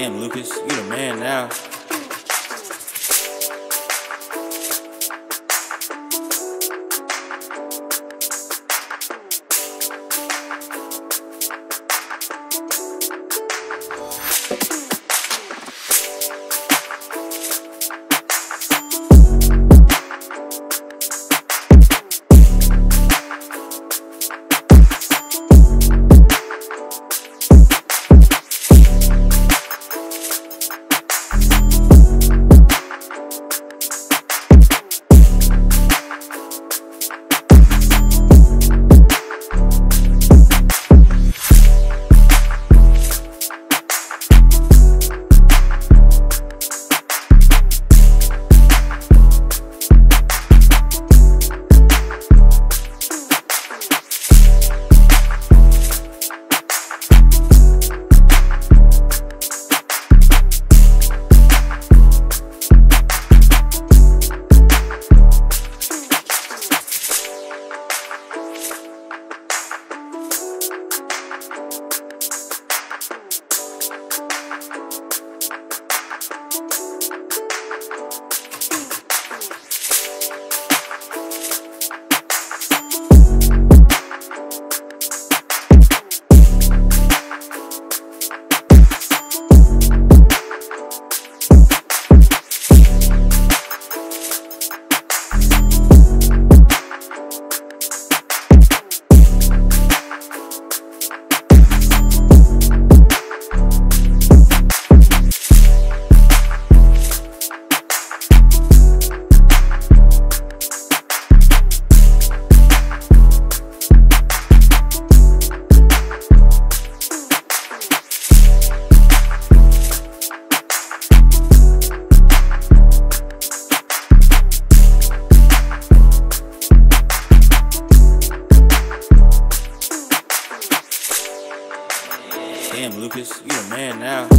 Damn, Lucas, you the man now. Damn, Lucas, you the man now.